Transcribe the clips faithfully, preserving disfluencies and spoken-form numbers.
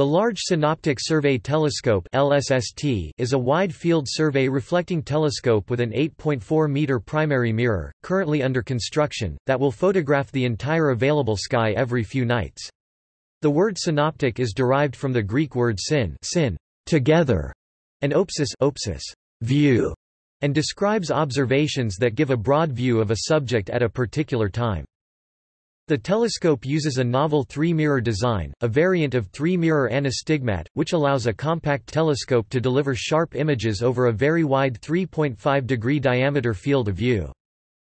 The Large Synoptic Survey Telescope (L S S T) is a wide-field survey reflecting telescope with an eight point four meter primary mirror, currently under construction, that will photograph the entire available sky every few nights. The word synoptic is derived from the Greek word syn, syn, together, and opsis, opsis, view, and describes observations that give a broad view of a subject at a particular time. The telescope uses a novel three-mirror design, a variant of three-mirror anastigmat, which allows a compact telescope to deliver sharp images over a very wide three point five degree diameter field of view.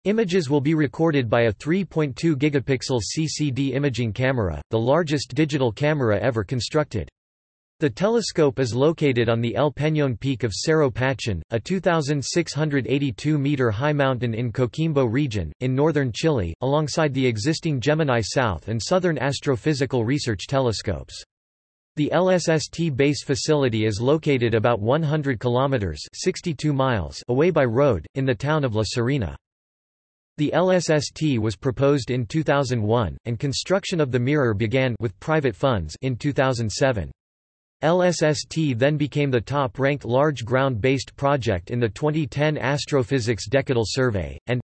Images will be recorded by a three point two gigapixel C C D imaging camera, the largest digital camera ever constructed. The telescope is located on the El Peñón peak of Cerro Pachón, a two thousand six hundred eighty-two meter high mountain in Coquimbo region, in northern Chile, alongside the existing Gemini South and Southern Astrophysical Research Telescopes. The L S S T base facility is located about one hundred kilometers (sixty-two miles) away by road, in the town of La Serena. The L S S T was proposed in two thousand one, and construction of the mirror began with private funds in two thousand seven. L S S T then became the top-ranked large ground-based project in the twenty ten Astrophysics Decadal Survey, and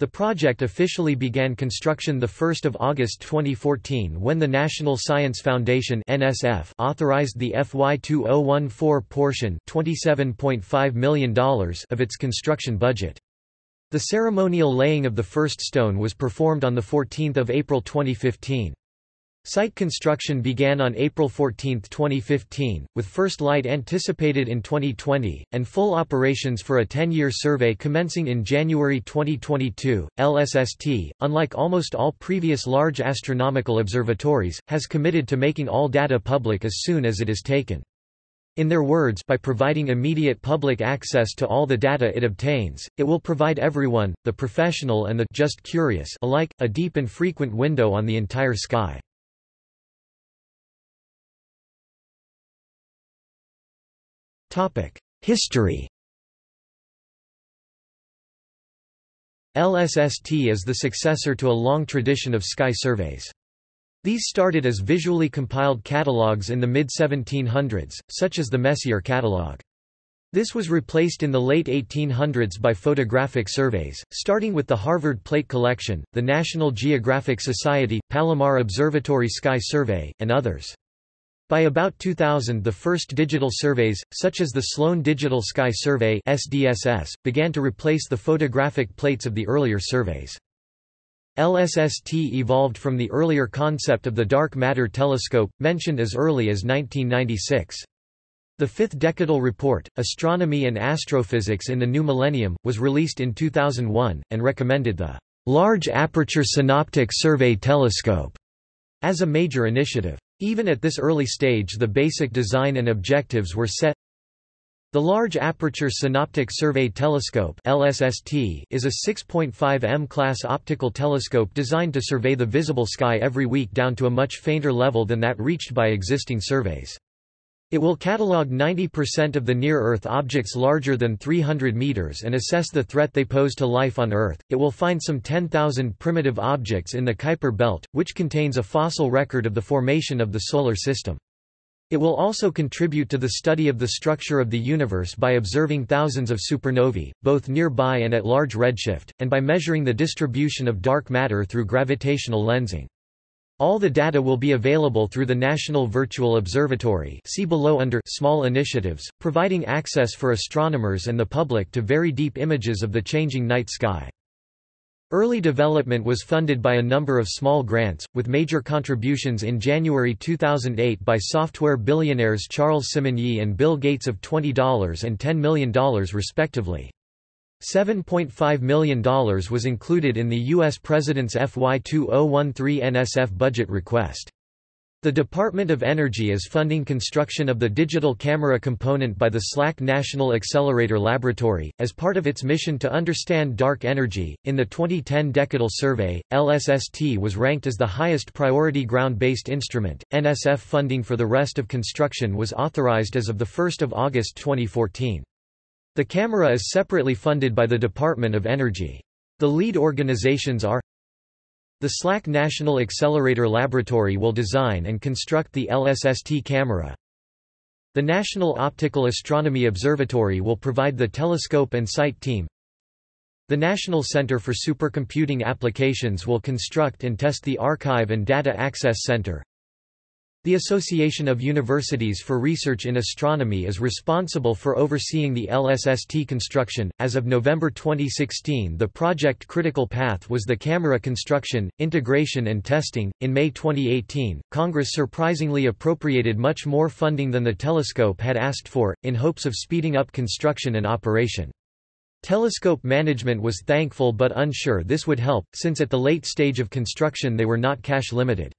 the project officially began construction the first of August twenty fourteen when the National Science Foundation (N S F) authorized the F Y two thousand fourteen portion twenty-seven point five million dollars of its construction budget. The ceremonial laying of the first stone was performed on the fourteenth of April twenty fifteen. Site construction began on April fourteenth twenty fifteen, with first light anticipated in twenty twenty, and full operations for a ten-year survey commencing in January twenty twenty-two. L S S T, unlike almost all previous large astronomical observatories, has committed to making all data public as soon as it is taken. In their words, by providing immediate public access to all the data it obtains, it will provide everyone, the professional and the just curious alike, a deep and frequent window on the entire sky. History. L S S T is the successor to a long tradition of sky surveys. These started as visually compiled catalogues in the mid seventeen hundreds, such as the Messier catalogue. This was replaced in the late eighteen hundreds by photographic surveys, starting with the Harvard Plate Collection, the National Geographic Society, Palomar Observatory Sky Survey, and others. By about two thousand, the first digital surveys, such as the Sloan Digital Sky Survey (S D S S), began to replace the photographic plates of the earlier surveys. L S S T evolved from the earlier concept of the Dark Matter Telescope, mentioned as early as nineteen ninety-six. The fifth Decadal Report, Astronomy and Astrophysics in the New Millennium, was released in two thousand one, and recommended the Large Aperture Synoptic Survey Telescope as a major initiative. Even at this early stage, the basic design and objectives were set. The Large Aperture Synoptic Survey Telescope (L S S T) is a six point five meter class optical telescope designed to survey the visible sky every week down to a much fainter level than that reached by existing surveys. It will catalog ninety percent of the near-Earth objects larger than three hundred meters and assess the threat they pose to life on Earth. It will find some ten thousand primitive objects in the Kuiper belt, which contains a fossil record of the formation of the Solar System. It will also contribute to the study of the structure of the universe by observing thousands of supernovae, both nearby and at large redshift, and by measuring the distribution of dark matter through gravitational lensing. All the data will be available through the National Virtual Observatory, see below under small initiatives, providing access for astronomers and the public to very deep images of the changing night sky. Early development was funded by a number of small grants, with major contributions in January two thousand eight by software billionaires Charles Simonyi and Bill Gates of twenty dollars and ten million dollars respectively. seven point five million dollars was included in the U S President's F Y two thousand thirteen N S F budget request. The Department of Energy is funding construction of the digital camera component by the S L A C National Accelerator Laboratory, as part of its mission to understand dark energy. In the twenty ten Decadal Survey, L S S T was ranked as the highest priority ground-based instrument. N S F funding for the rest of construction was authorized as of the first of August twenty fourteen. The camera is separately funded by the Department of Energy. The lead organizations are The SLAC National Accelerator Laboratory will design and construct the L S S T camera. The National Optical Astronomy Observatory will provide the telescope and site team. The National Center for Supercomputing Applications will construct and test the Archive and Data Access Center. The Association of Universities for Research in Astronomy is responsible for overseeing the L S S T construction. As of November twenty sixteen, the project critical path was the camera construction, integration, and testing. In May twenty eighteen, Congress surprisingly appropriated much more funding than the telescope had asked for, in hopes of speeding up construction and operation. Telescope management was thankful but unsure this would help, since at the late stage of construction they were not cash limited.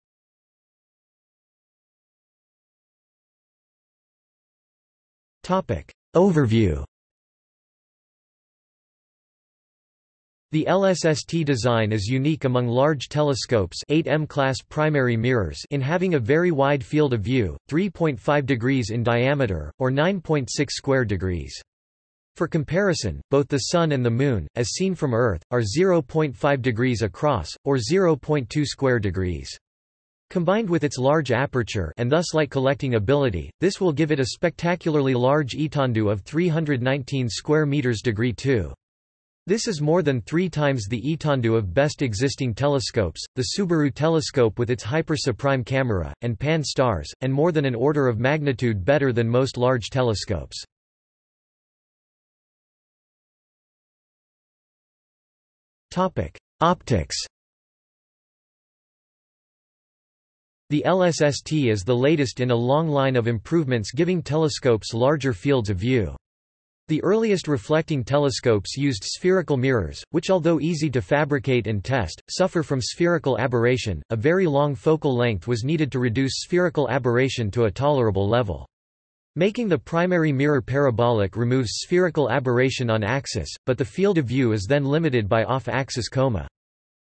Overview. The L S S T design is unique among large telescopes eight M class primary mirrors in having a very wide field of view, three point five degrees in diameter, or nine point six square degrees. For comparison, both the Sun and the Moon, as seen from Earth, are zero point five degrees across, or zero point two square degrees. Combined with its large aperture and thus light collecting ability, this will give it a spectacularly large etendu of three hundred nineteen square meters degree two. This is more than three times the etendu of best existing telescopes, the Subaru telescope with its hyper-suprime camera, and Pan-STARRS, and more than an order of magnitude better than most large telescopes. Optics. The L S S T is the latest in a long line of improvements giving telescopes larger fields of view. The earliest reflecting telescopes used spherical mirrors, which although easy to fabricate and test, suffer from spherical aberration. A very long focal length was needed to reduce spherical aberration to a tolerable level. Making the primary mirror parabolic removes spherical aberration on axis, but the field of view is then limited by off-axis coma.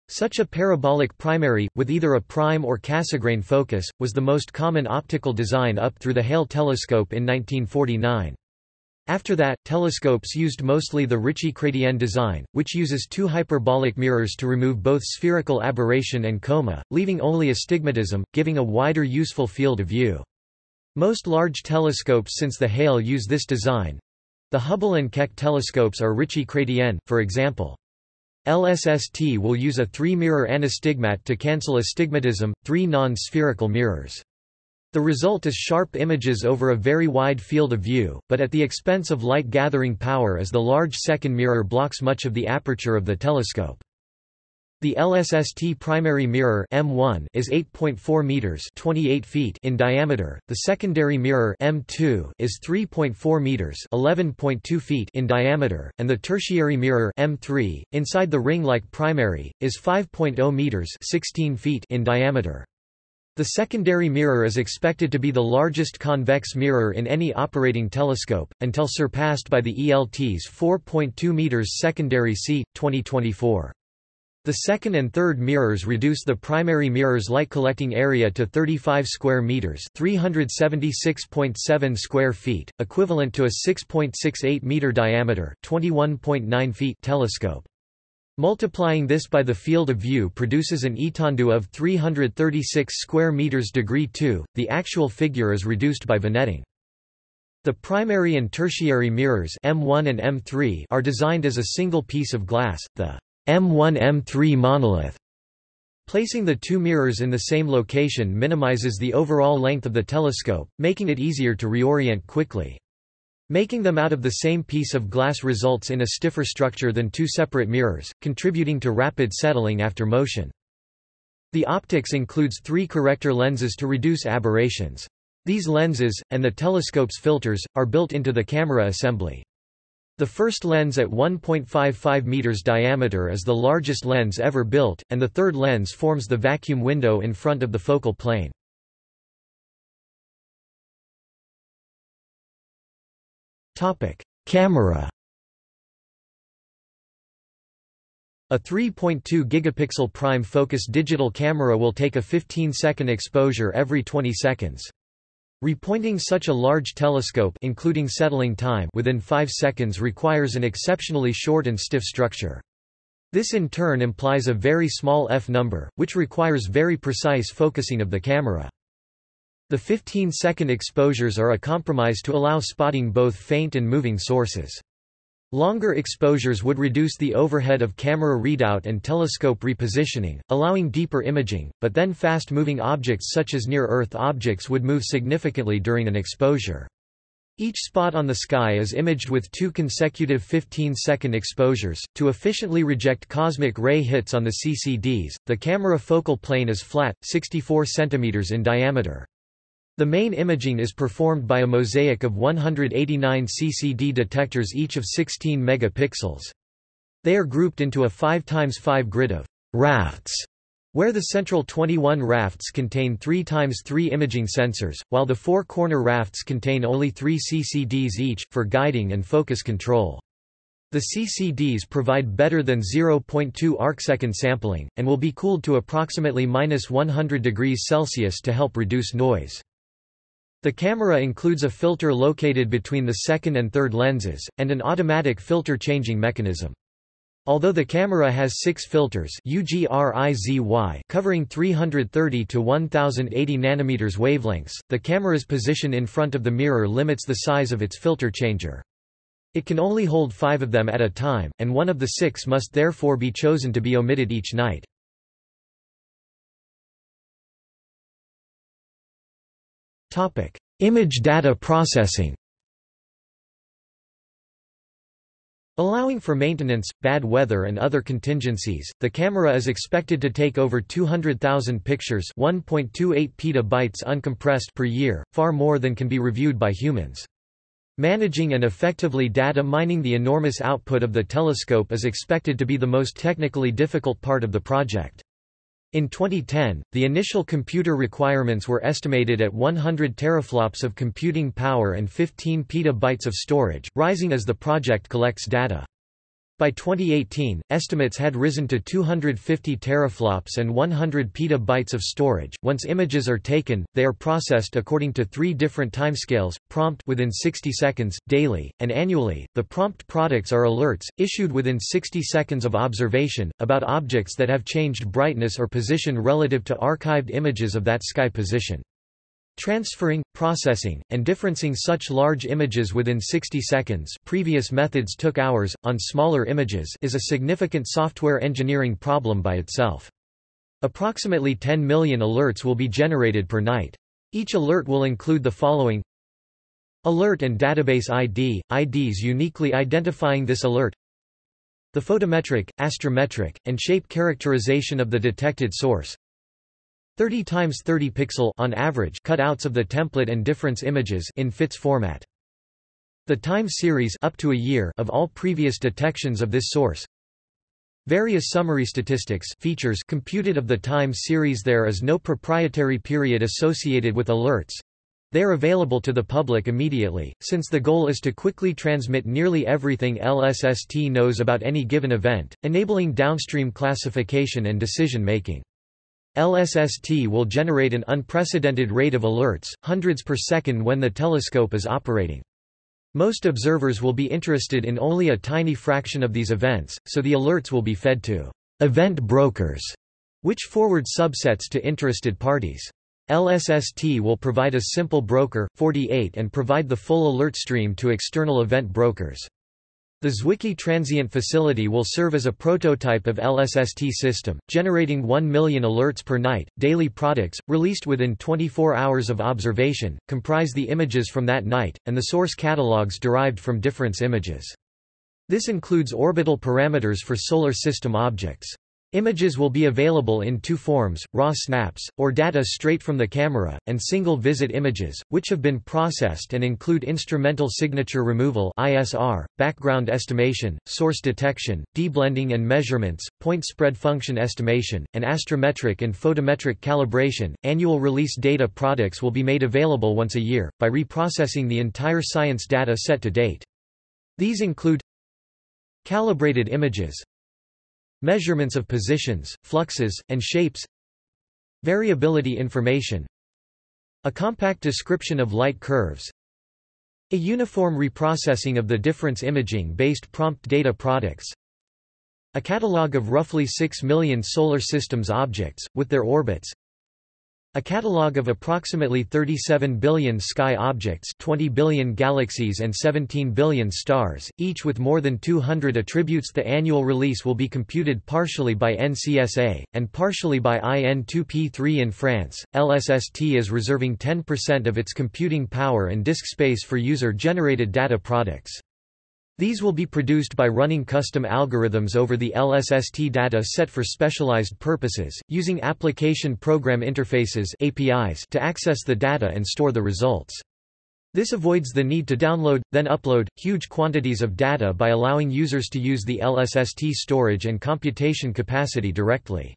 Such a parabolic primary, with either a prime or Cassegrain focus, was the most common optical design up through the Hale telescope in nineteen forty-nine. After that, telescopes used mostly the Ritchey-Chrétien design, which uses two hyperbolic mirrors to remove both spherical aberration and coma, leaving only astigmatism, giving a wider useful field of view. Most large telescopes since the Hale use this design. The Hubble and Keck telescopes are Ritchey-Chrétien, for example. L S S T will use a three-mirror anastigmat to cancel astigmatism, three non-spherical mirrors. The result is sharp images over a very wide field of view, but at the expense of light-gathering power as the large second mirror blocks much of the aperture of the telescope. The L S S T primary mirror M one is eight point four meters (twenty-eight feet) in diameter. The secondary mirror M two is three point four meters (eleven point two feet) in diameter, and the tertiary mirror M three, inside the ring-like primary, is five point zero meters (sixteen feet) in diameter. The secondary mirror is expected to be the largest convex mirror in any operating telescope, until surpassed by the E L T's four point two meters secondary C twenty twenty-four. The second and third mirrors reduce the primary mirror's light collecting area to thirty-five square meters, three hundred seventy-six point seven square feet, equivalent to a six point six eight meter diameter, twenty-one point nine feet telescope. Multiplying this by the field of view produces an etendu of three hundred thirty-six square meters degree two. The actual figure is reduced by vignetting. The primary and tertiary mirrors M one and M three are designed as a single piece of glass, the M one M three monolith. Placing the two mirrors in the same location minimizes the overall length of the telescope, making it easier to reorient quickly. Making them out of the same piece of glass results in a stiffer structure than two separate mirrors, contributing to rapid settling after motion. The optics includes three corrector lenses to reduce aberrations. These lenses, and the telescope's filters, are built into the camera assembly. The first lens at one point five five meters diameter is the largest lens ever built, and the third lens forms the vacuum window in front of the focal plane. Camera. A three point two gigapixel prime focus digital camera will take a fifteen second exposure every twenty seconds. Repointing such a large telescope including settling time within five seconds requires an exceptionally short and stiff structure. This in turn implies a very small f-number, which requires very precise focusing of the camera. The fifteen second exposures are a compromise to allow spotting both faint and moving sources. Longer exposures would reduce the overhead of camera readout and telescope repositioning, allowing deeper imaging, but then fast-moving objects such as near-Earth objects would move significantly during an exposure. Each spot on the sky is imaged with two consecutive fifteen second exposures. To efficiently reject cosmic ray hits on the C C Ds, the camera focal plane is flat, sixty-four centimeters in diameter. The main imaging is performed by a mosaic of one hundred eighty-nine C C D detectors, each of sixteen megapixels. They are grouped into a five by five grid of rafts, where the central twenty-one rafts contain three by three imaging sensors, while the four corner rafts contain only three C C Ds each, for guiding and focus control. The C C Ds provide better than zero point two arcsecond sampling, and will be cooled to approximately minus one hundred degrees Celsius to help reduce noise. The camera includes a filter located between the second and third lenses, and an automatic filter changing mechanism. Although the camera has six filters covering three hundred thirty to one thousand eighty nanometers wavelengths, the camera's position in front of the mirror limits the size of its filter changer. It can only hold five of them at a time, and one of the six must therefore be chosen to be omitted each night. Topic: Image data processing. Allowing for maintenance, bad weather and other contingencies, the camera is expected to take over two hundred thousand pictures, one point two eight petabytes uncompressed per year, far more than can be reviewed by humans. Managing and effectively data mining the enormous output of the telescope is expected to be the most technically difficult part of the project. In twenty ten, the initial computer requirements were estimated at one hundred teraflops of computing power and fifteen petabytes of storage, rising as the project collects data. By twenty eighteen, estimates had risen to two hundred fifty teraflops and one hundred petabytes of storage. Once images are taken, they are processed according to three different timescales: prompt within sixty seconds, daily, and annually. The prompt products are alerts issued within sixty seconds of observation about objects that have changed brightness or position relative to archived images of that sky position. Transferring, processing, and differencing such large images within sixty seconds, previous methods took hours, on smaller images, is a significant software engineering problem by itself. Approximately ten million alerts will be generated per night. Each alert will include the following: alert and database I D, I Ds uniquely identifying this alert, the photometric, astrometric, and shape characterization of the detected source, thirty by thirty pixel on average cutouts of the template and difference images in F I T S format, the time series up to a year of all previous detections of this source, various summary statistics features computed of the time series. There is no proprietary period associated with alerts. They are available to the public immediately, since the goal is to quickly transmit nearly everything L S S T knows about any given event, enabling downstream classification and decision making. L S S T will generate an unprecedented rate of alerts, hundreds per second, when the telescope is operating. Most observers will be interested in only a tiny fraction of these events, so the alerts will be fed to event brokers, which forward subsets to interested parties. L S S T will provide a simple broker, forty-eight, and provide the full alert stream to external event brokers. The Zwicky Transient Facility will serve as a prototype of L S S T system, generating one million alerts per night. Daily products, released within twenty-four hours of observation, comprise the images from that night, and the source catalogs derived from difference images. This includes orbital parameters for solar system objects. Images will be available in two forms: raw snaps, or data straight from the camera, and single-visit images, which have been processed and include instrumental signature removal (I S R), background estimation, source detection, deblending and measurements, point spread function estimation, and astrometric and photometric calibration. Annual release data products will be made available once a year, by reprocessing the entire science data set to date. These include calibrated images, measurements of positions, fluxes, and shapes, variability information, a compact description of light curves, a uniform reprocessing of the difference imaging-based prompt data products, A catalogue of roughly six million Solar System's objects, with their orbits. A catalogue of approximately thirty-seven billion sky objects, twenty billion galaxies and seventeen billion stars, each with more than two hundred attributes. The annual release will be computed partially by N C S A, and partially by I N two P three in France. L S S T is reserving ten percent of its computing power and disk space for user-generated data products. These will be produced by running custom algorithms over the L S S T data set for specialized purposes, using application program interfaces (A P Is) to access the data and store the results. This avoids the need to download, then upload, huge quantities of data by allowing users to use the L S S T storage and computation capacity directly.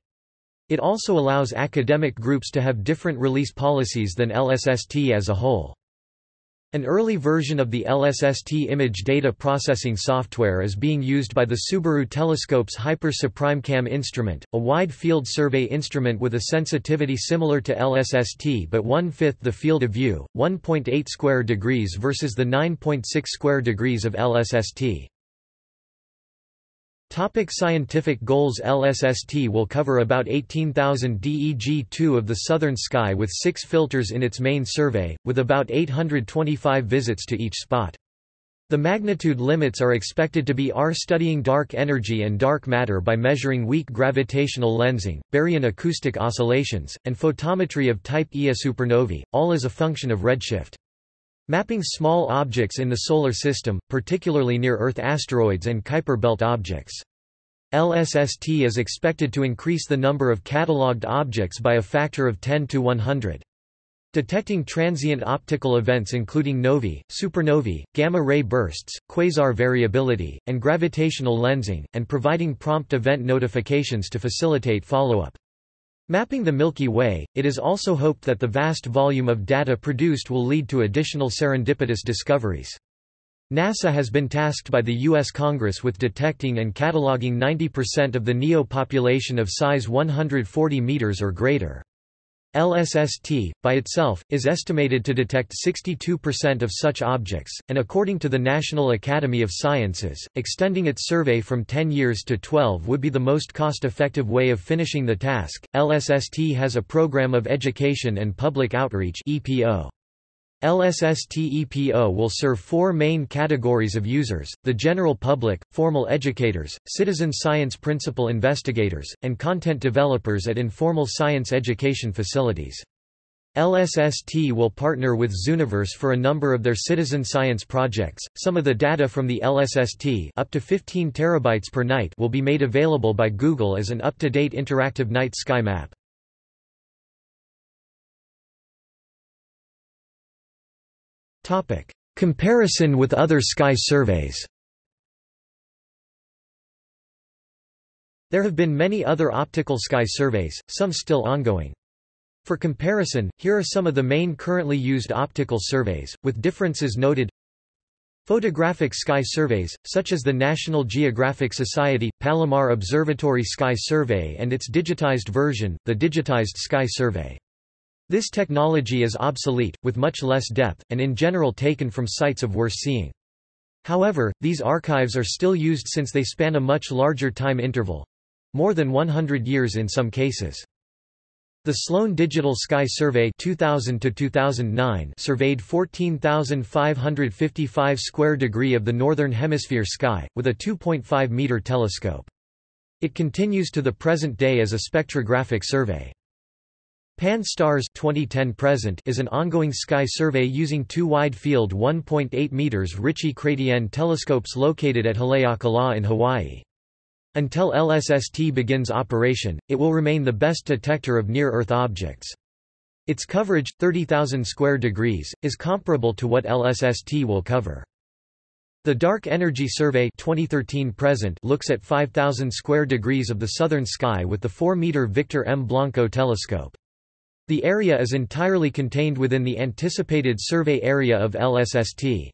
It also allows academic groups to have different release policies than L S S T as a whole. An early version of the L S S T image data processing software is being used by the Subaru telescope's Hyper-SuprimeCam instrument, a wide-field survey instrument with a sensitivity similar to L S S T but one-fifth the field of view, one point eight square degrees versus the nine point six square degrees of L S S T. Topic: scientific goals. L S S T will cover about eighteen thousand D E G two of the southern sky with six filters in its main survey, with about eight hundred twenty-five visits to each spot. The magnitude limits are expected to be R. Studying dark energy and dark matter by measuring weak gravitational lensing, baryon acoustic oscillations, and photometry of type Ia supernovae, all as a function of redshift. Mapping small objects in the Solar System, particularly near-Earth asteroids and Kuiper belt objects. L S S T is expected to increase the number of catalogued objects by a factor of ten to one hundred. Detecting transient optical events including novae, supernovae, gamma-ray bursts, quasar variability, and gravitational lensing, and providing prompt event notifications to facilitate follow-up. Mapping the Milky Way, it is also hoped that the vast volume of data produced will lead to additional serendipitous discoveries. NASA has been tasked by the U S Congress with detecting and cataloging ninety percent of the NEO population of size one hundred forty meters or greater. L S S T, by itself, is estimated to detect sixty-two percent of such objects, and according to the National Academy of Sciences, extending its survey from ten years to twelve would be the most cost-effective way of finishing the task. L S S T has a program of education and public outreach (E P O). L S S T E P O will serve four main categories of users: the general public, formal educators, citizen science principal investigators, and content developers at informal science education facilities. L S S T will partner with Zooniverse for a number of their citizen science projects. Some of the data from the L S S T, up to fifteen terabytes per night, will be made available by Google as an up-to-date interactive night sky map. Topic: comparison with other sky surveys. There have been many other optical sky surveys, some still ongoing. For comparison, here are some of the main currently used optical surveys, with differences noted. Photographic sky surveys, such as the National Geographic Society, Palomar Observatory Sky Survey and its digitized version, the Digitized Sky Survey. This technology is obsolete, with much less depth, and in general taken from sites of worse seeing. However, these archives are still used since they span a much larger time interval—more than one hundred years in some cases. The Sloan Digital Sky Survey two thousand to two thousand nine surveyed fourteen thousand five hundred fifty-five square degree of the northern hemisphere sky, with a two point five meter telescope. It continues to the present day as a spectrographic survey. Pan-STARRS twenty ten present is an ongoing sky survey using two wide-field one point eight meters Ritchey-Chrétien telescopes located at Haleakala in Hawaii. Until L S S T begins operation, it will remain the best detector of near-Earth objects. Its coverage, thirty thousand square degrees, is comparable to what L S S T will cover. The Dark Energy Survey twenty thirteen present looks at five thousand square degrees of the southern sky with the four meter Victor M. Blanco telescope. The area is entirely contained within the anticipated survey area of L S S T.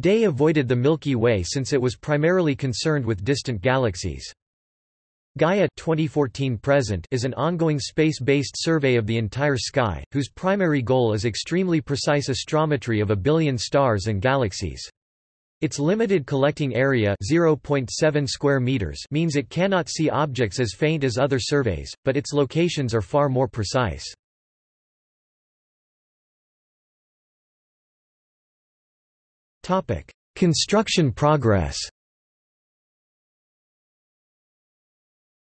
Day avoided the Milky Way since it was primarily concerned with distant galaxies. Gaia twenty fourteen present is an ongoing space-based survey of the entire sky, whose primary goal is extremely precise astrometry of a billion stars and galaxies. Its limited collecting area zero point seven square meters means it cannot see objects as faint as other surveys, but its locations are far more precise. Construction progress.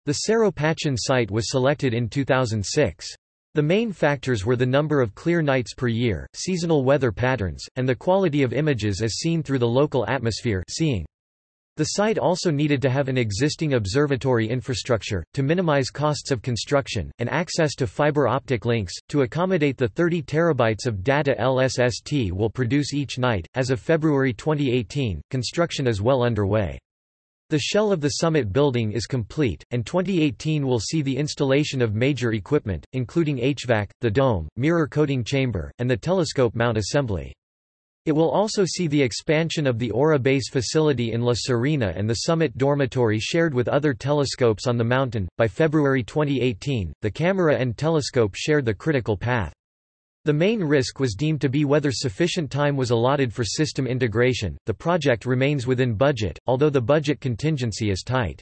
The Cerro Pachón site was selected in two thousand six. The main factors were the number of clear nights per year, seasonal weather patterns, and the quality of images as seen through the local atmosphere seeing. The site also needed to have an existing observatory infrastructure, to minimize costs of construction, and access to fiber optic links, to accommodate the thirty terabytes of data L S S T will produce each night. As of February twenty eighteen, construction is well underway. The shell of the summit building is complete, and twenty eighteen will see the installation of major equipment, including H V A C, the dome, mirror coating chamber, and the telescope mount assembly. It will also see the expansion of the Aura Base facility in La Serena and the summit dormitory shared with other telescopes on the mountain. By February twenty eighteen, the camera and telescope shared the critical path. The main risk was deemed to be whether sufficient time was allotted for system integration. The project remains within budget, although the budget contingency is tight.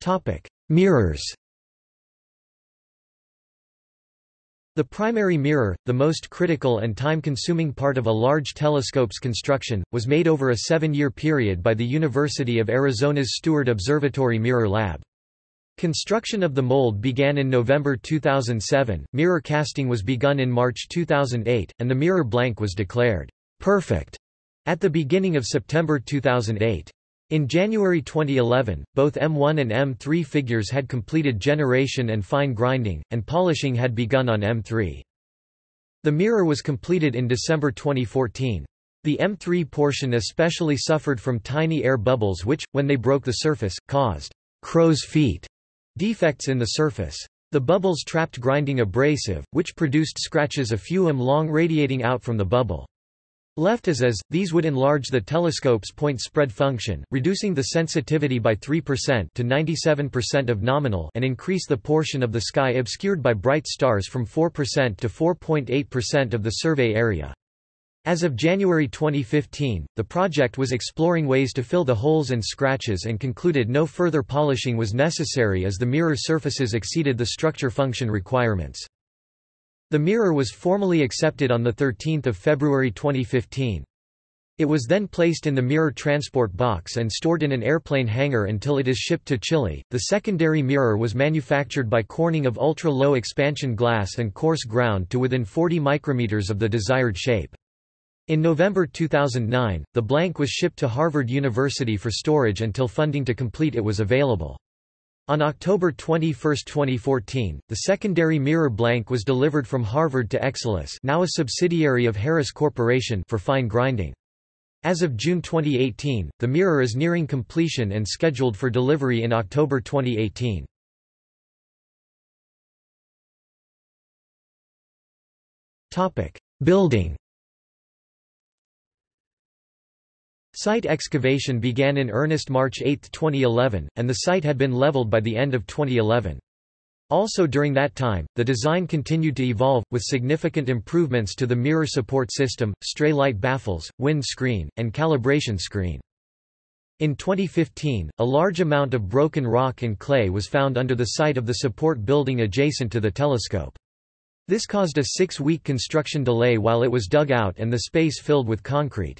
Topic: Mirrors. The primary mirror, the most critical and time-consuming part of a large telescope's construction, was made over a seven-year period by the University of Arizona's Stewart Observatory Mirror Lab. Construction of the mold began in November two thousand seven, mirror casting was begun in March two thousand eight, and the mirror blank was declared perfect at the beginning of September two thousand eight. In January twenty eleven, both M one and M three figures had completed generation and fine grinding, and polishing had begun on M three. The mirror was completed in December twenty fourteen. The M three portion especially suffered from tiny air bubbles which, when they broke the surface, caused crow's feet defects in the surface. The bubbles trapped grinding abrasive, which produced scratches a few M long radiating out from the bubble. Left as is, these would enlarge the telescope's point spread function, reducing the sensitivity by three percent to ninety-seven percent of nominal, and increase the portion of the sky obscured by bright stars from four percent to four point eight percent of the survey area. As of January twenty fifteen, the project was exploring ways to fill the holes and scratches and concluded no further polishing was necessary as the mirror surfaces exceeded the structure function requirements. The mirror was formally accepted on thirteenth of February twenty fifteen. It was then placed in the mirror transport box and stored in an airplane hangar until it is shipped to Chile. The secondary mirror was manufactured by Corning of ultra-low expansion glass and coarse ground to within forty micrometers of the desired shape. In November two thousand nine, the blank was shipped to Harvard University for storage until funding to complete it was available. On October twenty-first twenty fourteen, the secondary mirror blank was delivered from Harvard to Exelis, now a subsidiary of Harris Corporation, for fine grinding. As of June twenty eighteen, the mirror is nearing completion and scheduled for delivery in October twenty eighteen. Topic: Building. Site excavation began in earnest March eighth twenty eleven, and the site had been leveled by the end of twenty eleven. Also during that time, the design continued to evolve, with significant improvements to the mirror support system, stray light baffles, wind screen, and calibration screen. In twenty fifteen, a large amount of broken rock and clay was found under the site of the support building adjacent to the telescope. This caused a six-week construction delay while it was dug out and the space filled with concrete.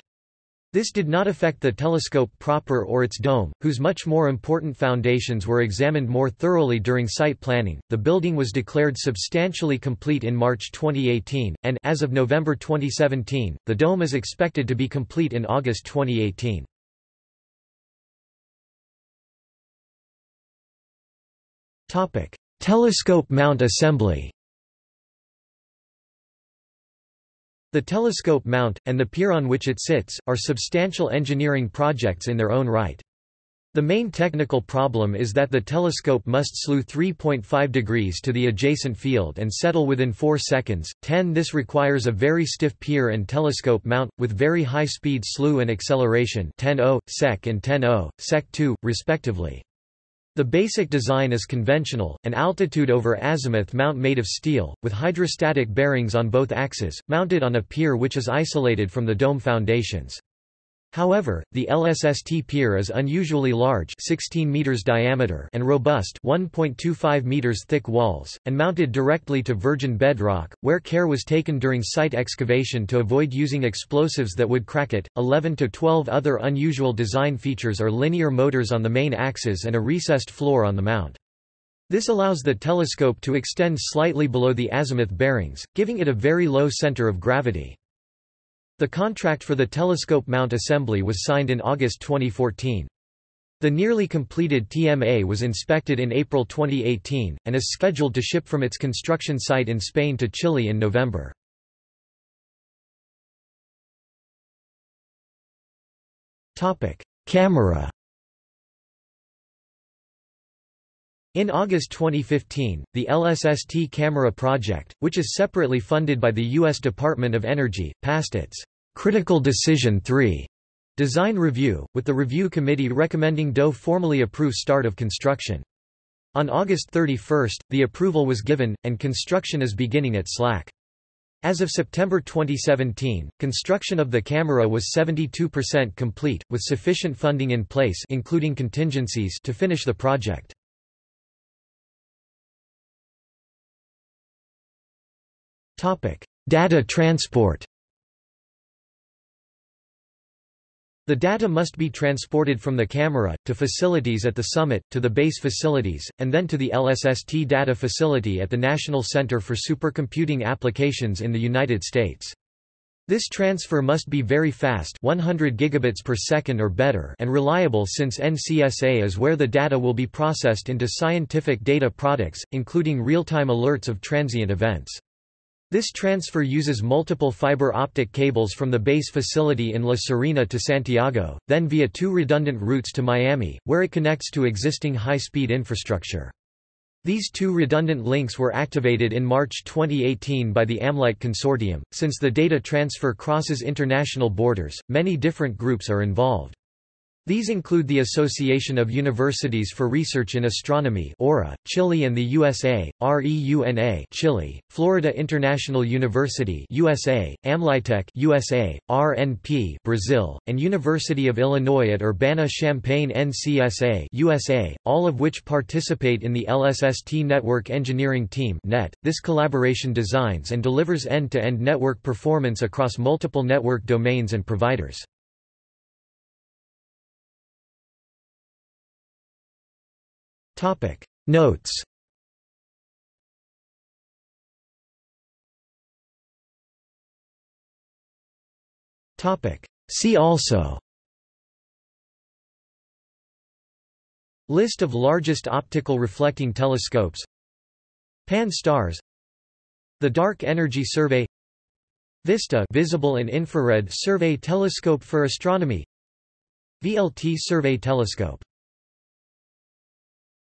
This did not affect the telescope proper or its dome, whose much more important foundations were examined more thoroughly during site planning. The building was declared substantially complete in March twenty eighteen, and as of November twenty seventeen, the dome is expected to be complete in August twenty eighteen. Topic: Telescope mount assembly. The telescope mount, and the pier on which it sits, are substantial engineering projects in their own right. The main technical problem is that the telescope must slew three point five degrees to the adjacent field and settle within four seconds ten. This requires a very stiff pier and telescope mount, with very high speed slew and acceleration ten sec and ten sec two, respectively. The basic design is conventional, an altitude over azimuth mount made of steel, with hydrostatic bearings on both axes, mounted on a pier which is isolated from the dome foundations. However, the L S S T pier is unusually large, sixteen meters diameter, and robust, one point two five meters thick walls, and mounted directly to virgin bedrock, where care was taken during site excavation to avoid using explosives that would crack it. eleven to twelve other unusual design features are linear motors on the main axis and a recessed floor on the mount. This allows the telescope to extend slightly below the azimuth bearings, giving it a very low center of gravity. The contract for the telescope mount assembly was signed in August twenty fourteen. The nearly completed T M A was inspected in April twenty eighteen, and is scheduled to ship from its construction site in Spain to Chile in November. Camera. In August twenty fifteen, the L S S T camera project, which is separately funded by the U S Department of Energy, passed its Critical Decision three design review, with the review committee recommending D O E formally approve start of construction. On August thirty-first, the approval was given, and construction is beginning at S L A C. As of September twenty seventeen, construction of the camera was seventy-two percent complete, with sufficient funding in place, including contingencies, to finish the project. Data transport. The data must be transported from the camera, to facilities at the summit, to the base facilities, and then to the L S S T data facility at the National Center for Supercomputing Applications in the United States. This transfer must be very fast, one hundred gigabits per second or better, and reliable, since N C S A is where the data will be processed into scientific data products, including real-time alerts of transient events. This transfer uses multiple fiber optic cables from the base facility in La Serena to Santiago, then via two redundant routes to Miami, where it connects to existing high-speed infrastructure. These two redundant links were activated in March twenty eighteen by the AmLight Consortium. Since the data transfer crosses international borders, many different groups are involved. These include the Association of Universities for Research in Astronomy (O R A), Chile and the U S A, REUNA (Chile), Florida International University (U S A), AmLitech (U S A), R N P (Brazil), and University of Illinois at Urbana-Champaign N C S A (U S A), all of which participate in the L S S T Network Engineering Team (N E T). This collaboration designs and delivers end-to-end network performance across multiple network domains and providers. Topic Notes. Topic See also: List of largest optical reflecting telescopes, Pan-STARRS, the Dark Energy Survey, VISTA Visible and Infrared Survey Telescope for Astronomy, V L T Survey Telescope.